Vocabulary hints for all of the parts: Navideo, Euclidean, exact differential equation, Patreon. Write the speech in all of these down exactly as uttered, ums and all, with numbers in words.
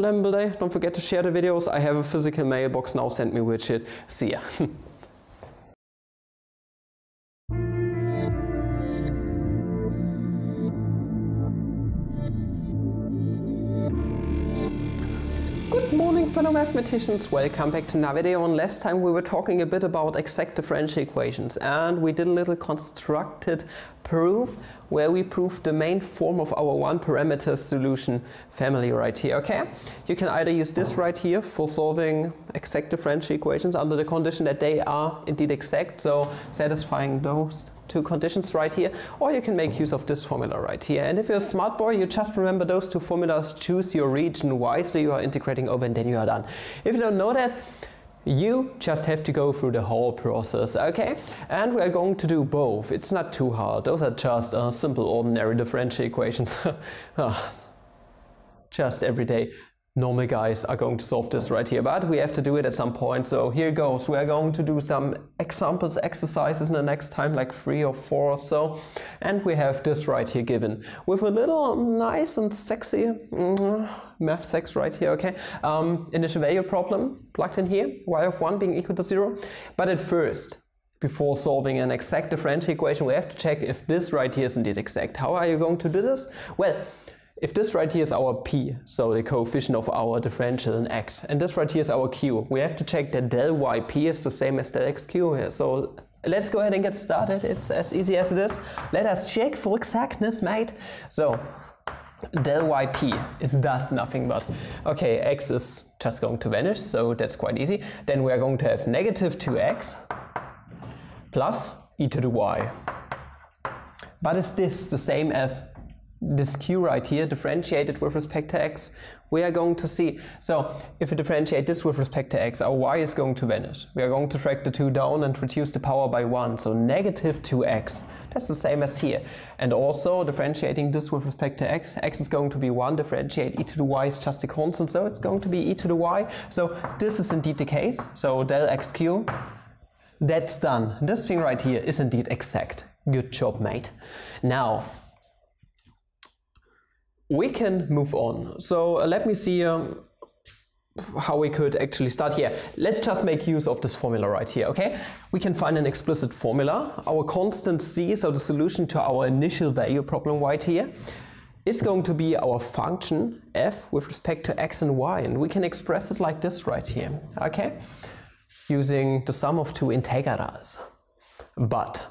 Flammable Day. Don't forget to share the videos. I have a physical mailbox now. Send me weird shit. See ya. Good morning, fellow mathematicians. Welcome back to Navideo. And last time we were talking a bit about exact differential equations, and we did a little constructed proof where we proved the main form of our one-parameter solution family right here. Okay, you can either use this right here for solving exact differential equations under the condition that they are indeed exact, so satisfying those two conditions right here, or you can make use of this formula right here. And if you're a smart boy, you just remember those two formulas, choose your region wisely, you are integrating over, and then you are done. If you don't know that, you just have to go through the whole process, okay? And we are going to do both. It's not too hard. Those are just uh, simple, ordinary differential equations. Just everyday normal guys are going to solve this right here, but we have to do it at some point. So here goes. We are going to do some examples, exercises in the next time, like three or four or so. And we have this right here given with a little nice and sexy mm, math sex right here, okay? Um, initial value problem plugged in here, y of one being equal to zero. But at first, before solving an exact differential equation, we have to check if this right here is indeed exact. How are you going to do this? Well, if this right here is our p, so the coefficient of our differential in x, and this right here is our q, we have to check that del yp is the same as del xq here. So let's go ahead and get started. It's as easy as it is. Let us check for exactness, mate. So del yp is thus nothing but, okay, x is just going to vanish, so that's quite easy. Then we are going to have negative two x plus e to the y. But is this the same as this q right here differentiated with respect to x? We are going to see. So if we differentiate this with respect to x, our y is going to vanish. We are going to drag the two down and reduce the power by one, so negative two x. That's the same as here. And also differentiating this with respect to x, x is going to be one, differentiate e to the y is just a constant, so it's going to be e to the y. So this is indeed the case, so del xq, that's done. This thing right here is indeed exact. Good job, mate. Now we can move on. So uh, let me see um, how we could actually start here. Let's just make use of this formula right here, okay? We can find an explicit formula. Our constant c, so the solution to our initial value problem right here, is going to be our function f with respect to x and y, and we can express it like this right here, okay? Using the sum of two integrals. But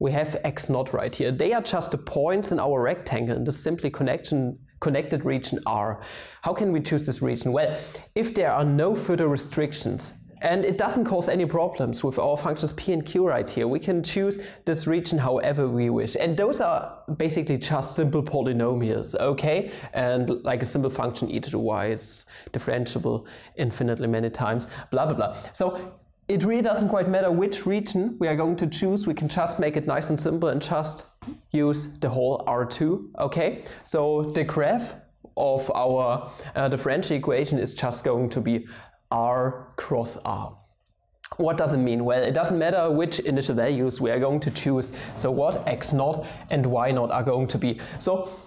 we have x naught right here. They are just the points in our rectangle in the simply connection, connected region R. How can we choose this region? Well, if there are no further restrictions and it doesn't cause any problems with our functions p and q right here, we can choose this region however we wish. And those are basically just simple polynomials, okay? And like a simple function e to the y is differentiable infinitely many times, blah, blah, blah. So it really doesn't quite matter which region we are going to choose. We can just make it nice and simple and just use the whole R two, okay? So the graph of our uh, differential equation is just going to be R cross R. What does it mean? Well, it doesn't matter which initial values we are going to choose. So what x naught and y naught are going to be. So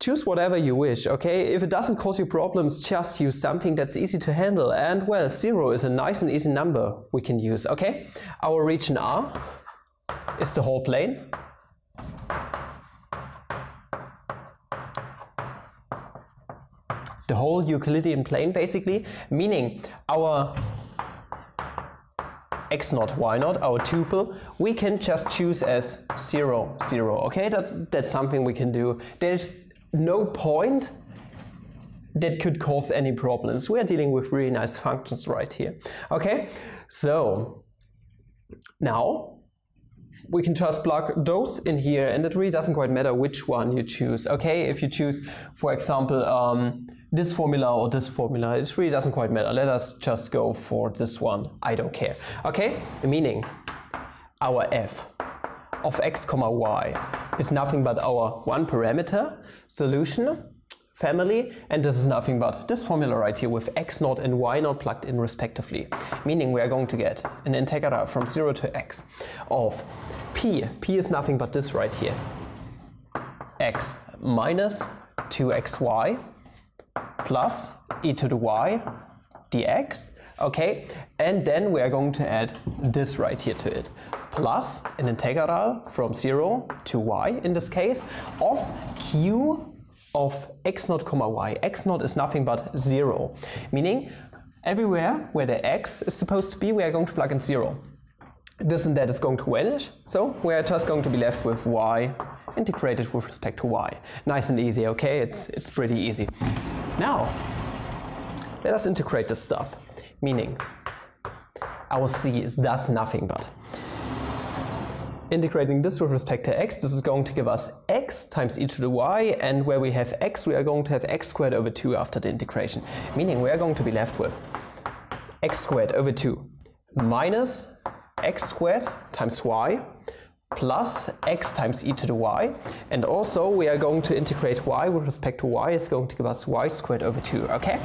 choose whatever you wish, okay? If it doesn't cause you problems, just use something that's easy to handle. And well, zero is a nice and easy number we can use, okay? Our region R is the whole plane. The whole Euclidean plane, basically, meaning our x naught, y naught, our tuple, we can just choose as zero, zero, okay? That, that's something we can do. There's no point that could cause any problems. We are dealing with really nice functions right here. Okay, so now we can just plug those in here, and it really doesn't quite matter which one you choose. Okay, if you choose, for example, um, this formula or this formula, it really doesn't quite matter. Let us just go for this one. I don't care. Okay, meaning our f of x comma y is nothing but our one parameter solution family, and this is nothing but this formula right here with x naught and y naught plugged in respectively, meaning we are going to get an integral from zero to x of p. P is nothing but this right here, x minus two x y plus e to the y dx. Okay, and then we are going to add this right here to it, plus an integral from zero to y, in this case, of q of x naught comma y. x naught is nothing but zero, meaning everywhere where the x is supposed to be, we are going to plug in zero. This and that is going to vanish, so we are just going to be left with y integrated with respect to y. Nice and easy, okay? It's, it's pretty easy. Now, let us integrate this stuff. Meaning, our C is thus nothing but integrating this with respect to x. This is going to give us x times e to the y, and where we have x, we are going to have x squared over two after the integration. Meaning, we are going to be left with x squared over two minus x squared times y plus x times e to the y, and also we are going to integrate y with respect to y. It's going to give us y squared over two, okay?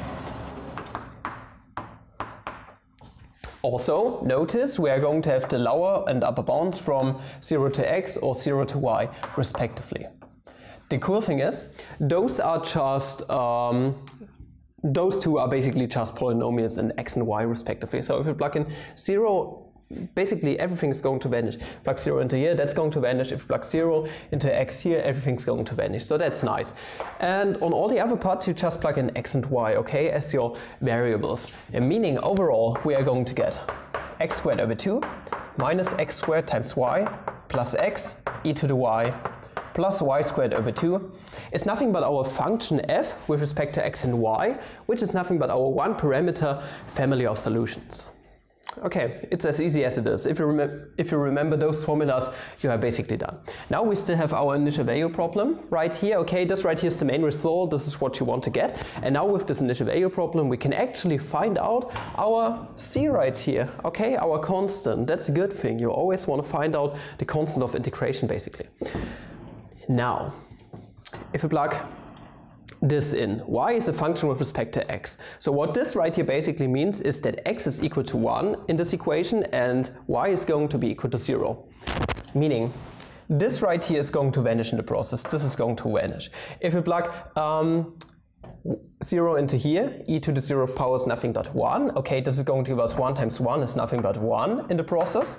Also, notice we are going to have the lower and upper bounds from zero to x or zero to y, respectively. The cool thing is, those are just, um, those two are basically just polynomials in x and y, respectively. So if you plug in zero, basically everything is going to vanish. Plug zero into here, that's going to vanish. If you plug zero into x here, everything's going to vanish. So that's nice. And on all the other parts, you just plug in x and y, okay, as your variables. And meaning overall, we are going to get x squared over two minus x squared times y plus x e to the y plus y squared over two is nothing but our function f with respect to x and y, which is nothing but our one parameter family of solutions. Okay, it's as easy as it is. If you, remem if you remember those formulas, you are basically done. Now we still have our initial value problem right here. Okay, this right here is the main result. This is what you want to get. And now with this initial value problem, we can actually find out our C right here. Okay, our constant. That's a good thing. You always want to find out the constant of integration, basically. Now, if you plug this in. Y is a function with respect to x. So what this right here basically means is that x is equal to one in this equation and y is going to be equal to zero. Meaning, this right here is going to vanish in the process. This is going to vanish. If you plug um, zero into here, e to the zeroth power is nothing but one. Okay, this is going to give us one times one is nothing but one in the process.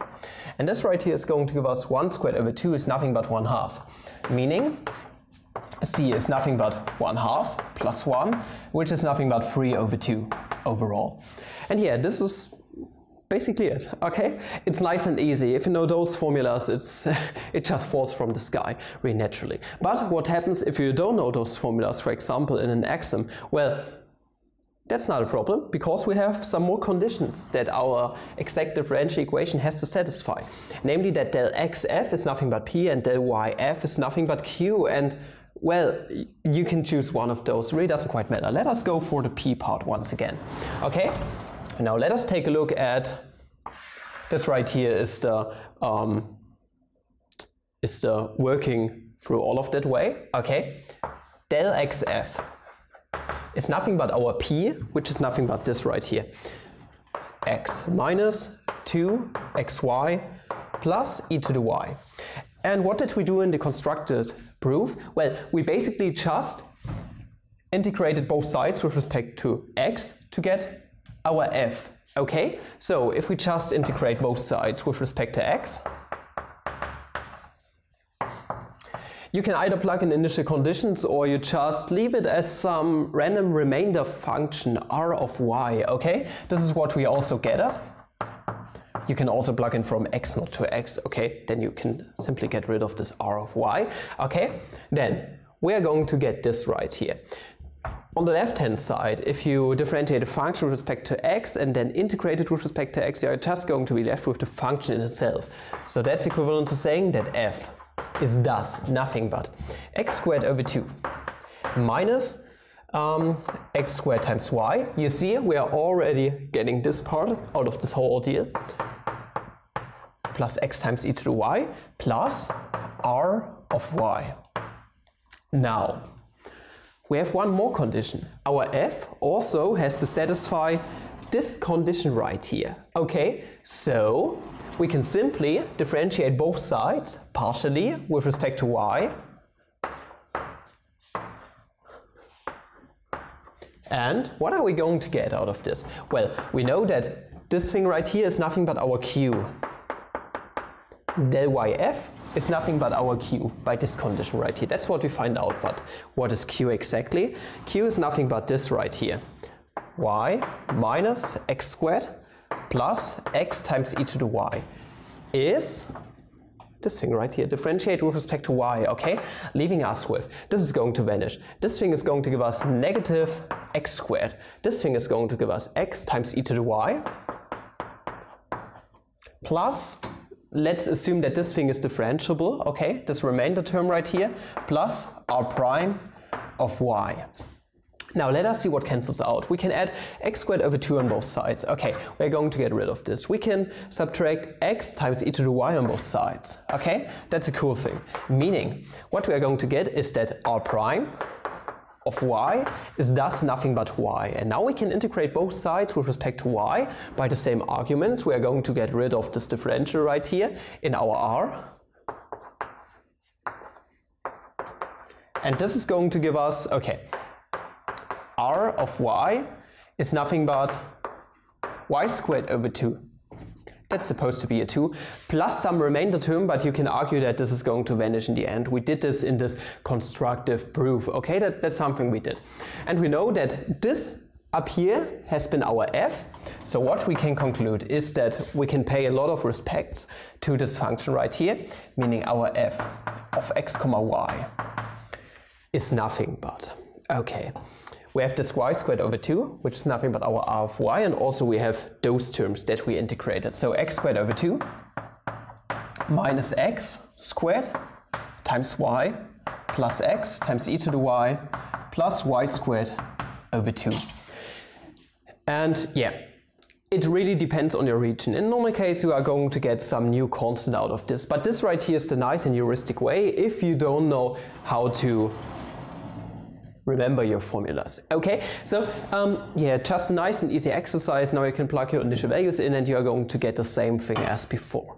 And this right here is going to give us one squared over two is nothing but one half. Meaning, C is nothing but one half plus one, which is nothing but three over two overall. And yeah, this is basically it, okay? It's nice and easy. If you know those formulas, it's it just falls from the sky really naturally. But what happens if you don't know those formulas, for example, in an axiom? Well, that's not a problem, because we have some more conditions that our exact differential equation has to satisfy. Namely that del xf is nothing but p and del yf is nothing but q, and well, you can choose one of those. It really doesn't quite matter. Let us go for the p part once again. Okay, now let us take a look at this right here is the um, is the working through all of that way. Okay, del xf is nothing but our p, which is nothing but this right here, x minus two xy plus e to the y. And what did we do in the constructed proof? Well, we basically just integrated both sides with respect to x to get our f, okay? So if we just integrate both sides with respect to x, you can either plug in initial conditions or you just leave it as some random remainder function r of y, okay? This is what we also gathered. You can also plug in from x naught to x, okay? Then you can simply get rid of this r of y, okay? Then we are going to get this right here. On the left-hand side, if you differentiate a function with respect to x and then integrate it with respect to x, you are just going to be left with the function in itself. So that's equivalent to saying that f is thus nothing but x squared over two minus Um, x squared times y. You see, we are already getting this part out of this whole ordeal, plus x times e to the y, plus r of y. Now, we have one more condition. Our f also has to satisfy this condition right here. Okay, so we can simply differentiate both sides partially with respect to y, And what are we going to get out of this? Well, we know that this thing right here is nothing but our Q. Del yf is nothing but our Q by this condition right here. That's what we find out, but what is Q exactly? Q is nothing but this right here. Y minus x squared plus x times e to the y is this thing right here, differentiate with respect to y, okay? Leaving us with, this is going to vanish. This thing is going to give us negative x squared. This thing is going to give us x times e to the y plus, let's assume that this thing is differentiable, okay? This remainder term right here, plus r prime of y. Now let us see what cancels out. We can add x squared over two on both sides. Okay, we're going to get rid of this. We can subtract x times e to the y on both sides. Okay, that's a cool thing. Meaning, what we're going to get is that r prime of y is thus nothing but y. And now we can integrate both sides with respect to y by the same argument. We're going to get rid of this differential right here in our r. And this is going to give us, okay, r of y is nothing but y squared over two. That's supposed to be a two, plus some remainder term, but you can argue that this is going to vanish in the end. We did this in this constructive proof, okay? That, that's something we did. And we know that this up here has been our f, so what we can conclude is that we can pay a lot of respects to this function right here, meaning our f of x comma y is nothing but, okay. We have this y squared over two, which is nothing but our r of y, and also we have those terms that we integrated. So x squared over two minus x squared times y plus x times e to the y plus y squared over two. And yeah, it really depends on your region. In normal case, you are going to get some new constant out of this, but this right here is the nice and heuristic way if you don't know how to remember your formulas, okay? So, um, yeah, just a nice and easy exercise. Now you can plug your initial values in and you are going to get the same thing as before.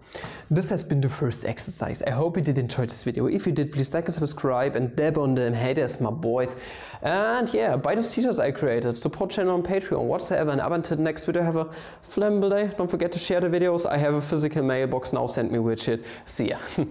This has been the first exercise. I hope you did enjoy this video. If you did, please like and subscribe and dab on them haters, my boys. And yeah, buy those t-shirts I created, support channel on Patreon, whatsoever. And up until the next video, have a flammable day. Don't forget to share the videos. I have a physical mailbox now. Send me weird shit. See ya.